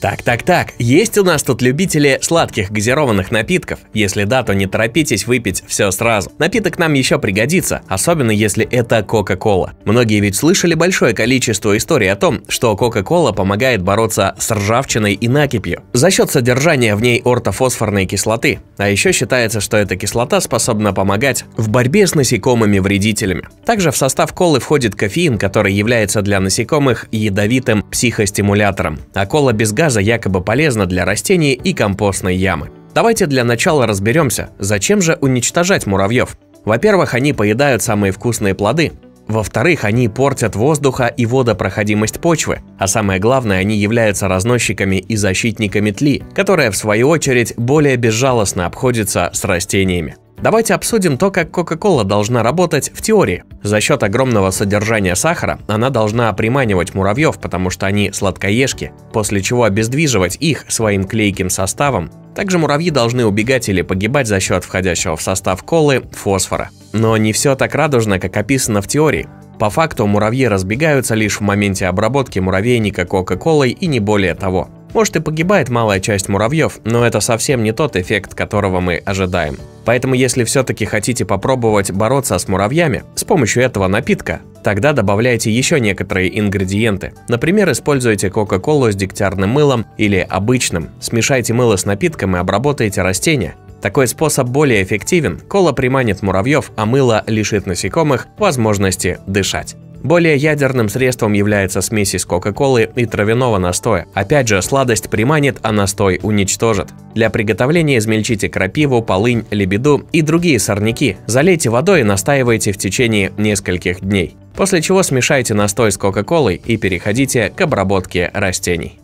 Так, есть у нас тут любители сладких газированных напитков? Если да, то не торопитесь выпить все сразу. Напиток нам еще пригодится, особенно если это Кока-Кола. Многие ведь слышали большое количество историй о том, что Кока-Кола помогает бороться с ржавчиной и накипью за счет содержания в ней ортофосфорной кислоты. А еще считается, что эта кислота способна помогать в борьбе с насекомыми-вредителями. Также в состав колы входит кофеин, который является для насекомых ядовитым психостимулятором, а кола без газа якобы полезна для растений и компостной ямы. Давайте для начала разберемся, зачем же уничтожать муравьев. Во-первых, они поедают самые вкусные плоды. Во-вторых, они портят воздуха и водопроходимость почвы. А самое главное, они являются разносчиками и защитниками тли, которая, в свою очередь, более безжалостно обходится с растениями. Давайте обсудим то, как Кока-Кола должна работать в теории. За счет огромного содержания сахара она должна приманивать муравьев, потому что они сладкоежки, после чего обездвиживать их своим клейким составом. Также муравьи должны убегать или погибать за счет входящего в состав колы фосфора. Но не все так радужно, как описано в теории. По факту муравьи разбегаются лишь в моменте обработки муравейника Кока-Колой и не более того. Может, и погибает малая часть муравьев, но это совсем не тот эффект, которого мы ожидаем. Поэтому, если все-таки хотите попробовать бороться с муравьями с помощью этого напитка, тогда добавляйте еще некоторые ингредиенты. Например, используйте Кока-Колу с дегтярным мылом или обычным. Смешайте мыло с напитком и обработайте растения. Такой способ более эффективен. Кола приманит муравьев, а мыло лишит насекомых возможности дышать. Более ядерным средством является смесь из Кока-Колы и травяного настоя. Опять же, сладость приманит, а настой уничтожит. Для приготовления измельчите крапиву, полынь, лебеду и другие сорняки. Залейте водой и настаивайте в течение нескольких дней. После чего смешайте настой с Кока-Колой и переходите к обработке растений.